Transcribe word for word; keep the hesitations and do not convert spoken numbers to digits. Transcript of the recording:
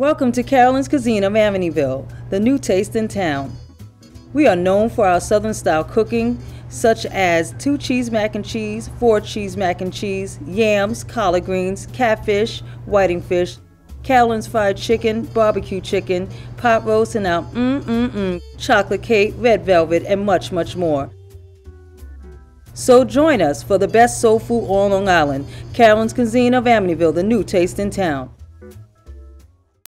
Welcome to Carolyn's Cuisine of Amityville, the new taste in town. We are known for our Southern style cooking, such as two cheese mac and cheese, four cheese mac and cheese, yams, collard greens, catfish, whiting fish, Carolyn's fried chicken, barbecue chicken, pot roast, and our mm-mm-mm, chocolate cake, red velvet, and much, much more. So join us for the best soul food on Long Island, Carolyn's Cuisine of Amityville, the new taste in town.